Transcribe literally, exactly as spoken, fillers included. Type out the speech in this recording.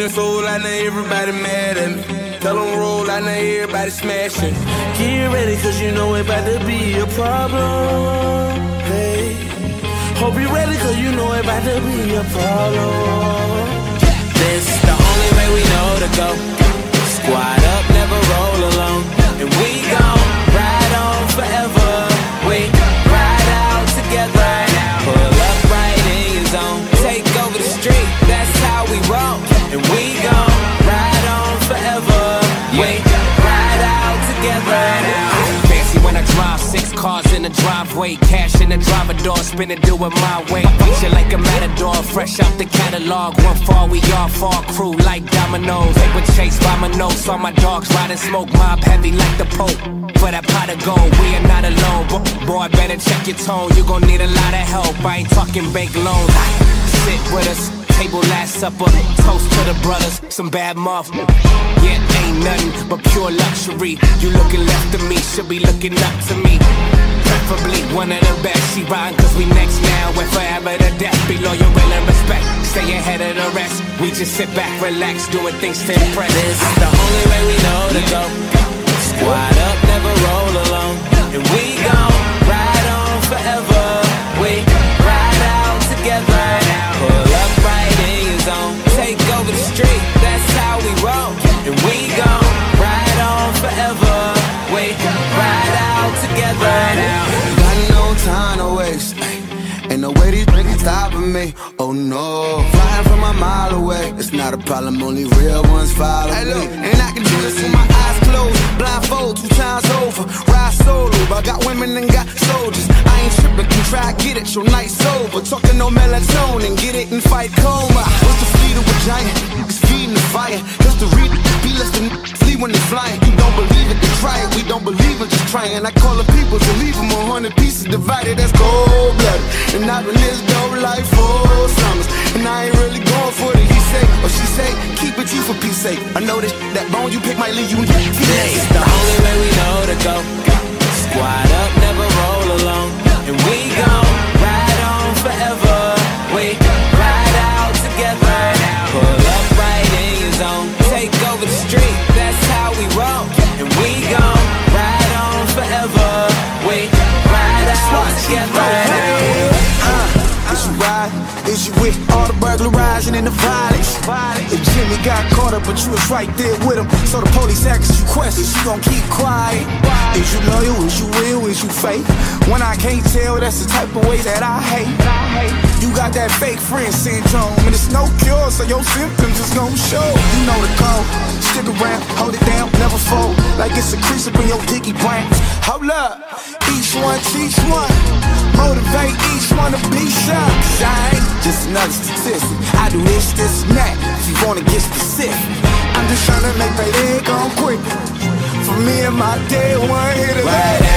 Feed and soul, I know everybody mad at me. Tell them roll, I know everybody smashing. Get ready, cause you know it about to be a problem. Hey, hope you ready, cause you know it about to be a problem. This the only way we know to go. Squad up, never roll alone. And we gon' ride on forever. We ride out together. Pull up right in your zone. Take over the street, that's how we roll. And we gon' ride on forever. We ride out together. Fancy when I drive six cars in the driveway. Cash in the driver door, spin it, do it my way. Shit like a matador, fresh out the catalog. One fall, we all fall, crew like dominoes. They were chased by my nose, all my dogs riding smoke. Mob heavy like the Pope. For that pot of gold, we are not alone. Bo boy, better check your tone. You gon' need a lot of help. I ain't talking bank loans. Sit with us, table last supper, toast to the brothers, some bad muff. Yeah, ain't nothing but pure luxury. You looking left to me, should be looking up to me. Preferably one of the best. She riding cause we next now and forever to death. Be loyal and respect. Stay ahead of the rest. We just sit back, relax, doing things to impress. This is the only way we know to go. Squad up, never roll alone. And we gon' ride on forever. We ride out together. Pull up right in your zone. Take over the street, that's how we roll. And we gon' ride on forever. We ride out together. Got no time to waste. Ain't no way these niggas stopping me, oh no. Flying from a mile away, it's not a problem, only real ones follow hey, look, me. And I can do this with my eyes closed, blindfold two times over, ride solo. I got women and got soldiers, I ain't tripping, can try, get it, your night's sober. Talking no melatonin, get it and fight coma. What's the fleet of a giant, it's feeding the fire. History, be less than flee when they flying. You don't believe it, they try it, we don't believe it, just trying. I call the people to leave them, a hundred pieces divided, that's cold blooded. And I've been this dope life for summers. And I ain't really going for the he say or she say. Keep it you for peace sake. I know this that bone you pick might leave you. This is the only way we know to go. Squad up, never roll alone. And we gon' ride on forever. We ride out together. Pull up right in your zone. Take over the street, that's how we roll. And we gon' ride on forever. We ride out together. Is you riding? Is you with all the burglarizing and the violence? If Jimmy got caught up, but you was right there with him. So the police asked you questions, you gon' keep quiet. Is you loyal? Is you real? Is you fake? When I can't tell, that's the type of way that I hate. You got that fake friend syndrome, and it's no cure, so your symptoms is gon' show. You know the code, stick around, hold it down, never fold. Like it's a crease up in your dicky branch. Hold up, each one teach one. Motivate each one to be some. I ain't just another statistic. I do this, this, and that. If you wanna get specific, I'm just trying to make that egg on quick. For me and my day one hit away.